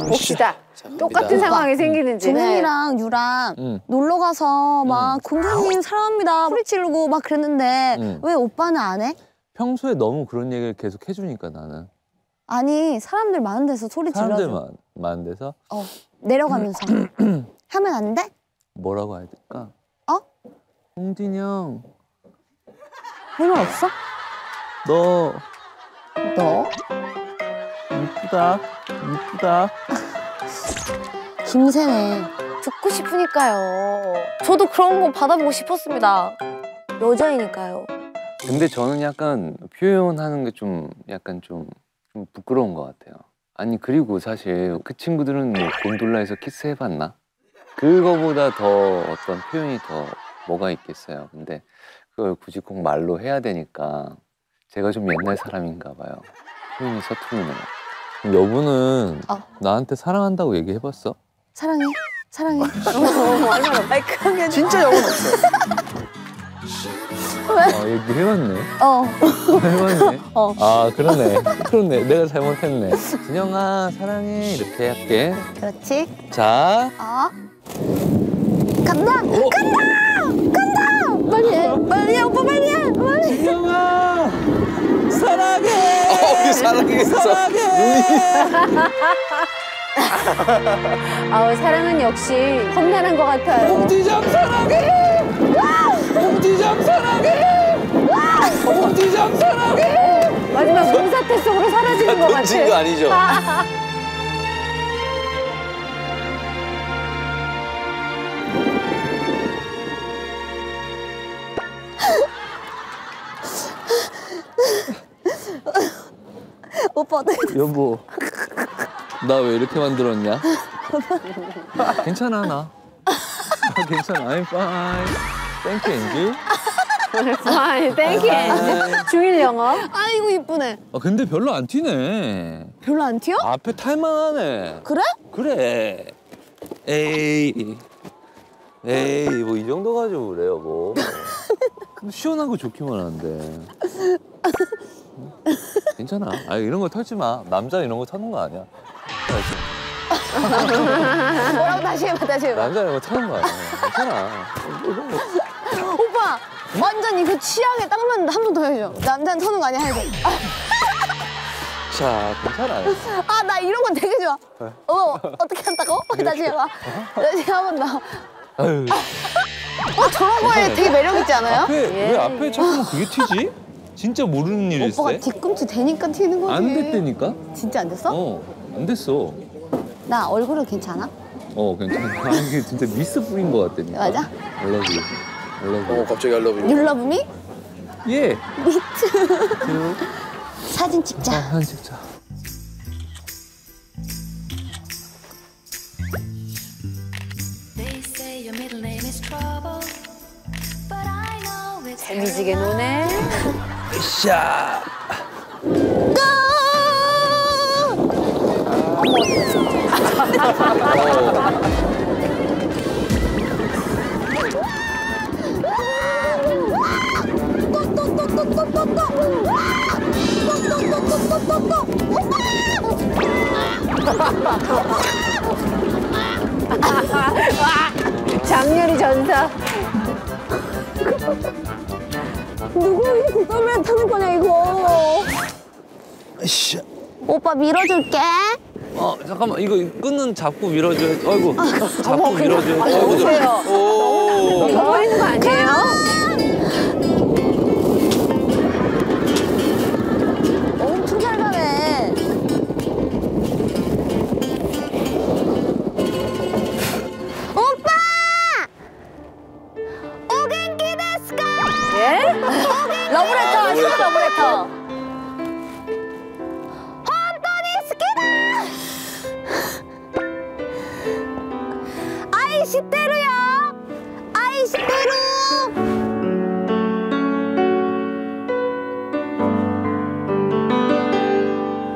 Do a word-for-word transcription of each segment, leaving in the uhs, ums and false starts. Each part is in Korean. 봅시다. 똑같은 상황이 생기는지. 종훈이랑 유랑 음. 놀러 가서 막 공주님 음. 사랑합니다 소리 지르고 막 그랬는데 음. 왜 오빠는 안 해? 평소에 너무 그런 얘기를 계속 해주니까 나는. 아니 사람들 많은 데서 소리 질러줘. 사람들 많, 많은 데서? 어 내려가면서 하면 안 돼? 뭐라고 해야 될까? 어? 홍진영 할 말 없어? 너 너? 이쁘다 이쁘다 김새네. 듣고 싶으니까요. 저도 그런 거 받아보고 싶었습니다. 여자이니까요. 근데 저는 약간 표현하는 게 좀 약간 좀 좀 부끄러운 것 같아요. 아니 그리고 사실 그 친구들은 뭐 곤돌라에서 키스해봤나? 그거보다 더 어떤 표현이 더 뭐가 있겠어요. 근데 그걸 굳이 꼭 말로 해야 되니까 제가 좀 옛날 사람인가 봐요. 표현이 서투르네요. 여보는 어. 나한테 사랑한다고 얘기해봤어? 사랑해, 사랑해. 아니, 진짜 여보는 없어. 왜? 아, 얘기해봤네. 어. 해봤네. 어. 아, 그러네. 그러네. 내가 잘못했네. 진영아, 사랑해. 이렇게 할게. 그렇지. 자. 어. 간다! 오. 간다! 간다! 빨리 해. 빨리 해, 오빠 빨리 해. 빨리 해. 진영아, 사랑해. 사랑해, 사랑해. 아우 사랑은 역시 험난한 것 같아요. 홍진영 사랑해. 홍진영 사랑해. 홍진영 사랑해. 마지막 눈사태 속으로 사라지는 것 같아. 던진 거 아니죠? 오빠 어떻게 여보, 나 왜 이렇게 만들었냐? 괜찮아, 나. 괜찮아, I'm fine. Thank you, Angie. Fine, thank you, Angie. 중일 영어. 아이고, 이쁘네. 아, 근데 별로 안 튀네. 별로 안 튀어? 앞에 탈만하네. 그래? 그래. 에이, 에이, 뭐 이 정도 가지고 그래, 여보. 시원하고 좋기만 한데. 괜찮아. 아 이런 거 털지 마. 남자 이런 거 타는 거 아니야. 뭐라고 다시 해봐, 다시 해봐. 남자 이런 거 타는 거 아니야. 괜찮아. 오빠, 완전히 그 취향에 딱 맞는다. 한 번 더 해줘. 남자는 타는 거 아니야. 해줘. 자, 괜찮아. 아, 나 이런 건 되게 좋아. 어, 어떻게 한다고? 다시 해봐. 다시 한 번 더. 어, 저런 거에 되게 매력 있지 않아요? 앞에, 예. 왜 앞에 자꾸 그게 튀지? 진짜 모르는 일일세? 오빠가 뒤꿈치 대니까 튀는 거지. 안 됐다니까? 진짜 안 됐어? 어, 안 됐어. 나 얼굴은 괜찮아? 어, 괜찮아. 이게 진짜 미스 뿌린 거 같다니까. 맞아? I love you. I love you. 어, 갑자기 I love you. You love me? 예. Me too. 사진 찍자. 아, 사진 찍자. 재미지게 노네. 으쌰! 장렬히 전사. 누구 이렇게 국감을 타는 거냐 이거. 으쌰. 오빠 밀어줄게. 어 잠깐만 이거 끈은 잡고 밀어줘. 아이고 아, 잡고 어머, 밀어줘. 아, 아이고 들어. 오. 너무 있는 거 아니에요? 엄청 잘 가네. 오빠. 오겐키 데스까? 예? 러브레터 왔어, 러브레터. 헌터니 스키다! 아이시테루요! 아이시테루!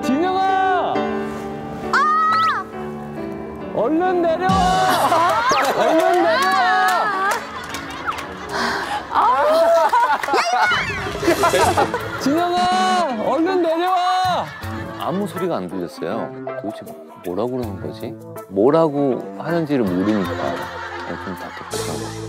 진영아! 아! 얼른 내려와! 아! 얼른 내려와! 아! 진영아, 얼른 내려와! 아무 소리가 안 들렸어요. 도대체 뭐라고 그러는 거지? 뭐라고 하는지를 모르니까 좀 답답했어요.